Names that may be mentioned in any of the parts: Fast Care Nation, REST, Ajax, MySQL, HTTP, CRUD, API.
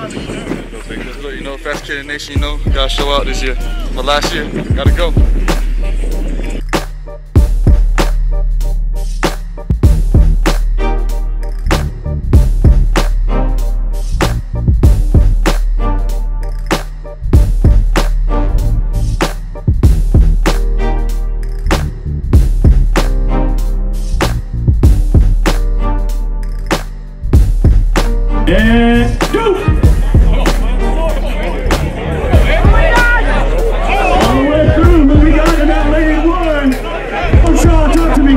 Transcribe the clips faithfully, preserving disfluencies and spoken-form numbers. Look, you know, Fast Care Nation, you know, gotta show out this year. But last year, gotta go. And go! All the way through, but we got to that lane one. Oh, Sean, talk to me.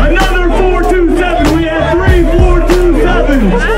Another four two seven. We had three four two sevens.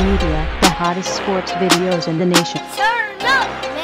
Media, the hottest sports videos in the nation. Turn up!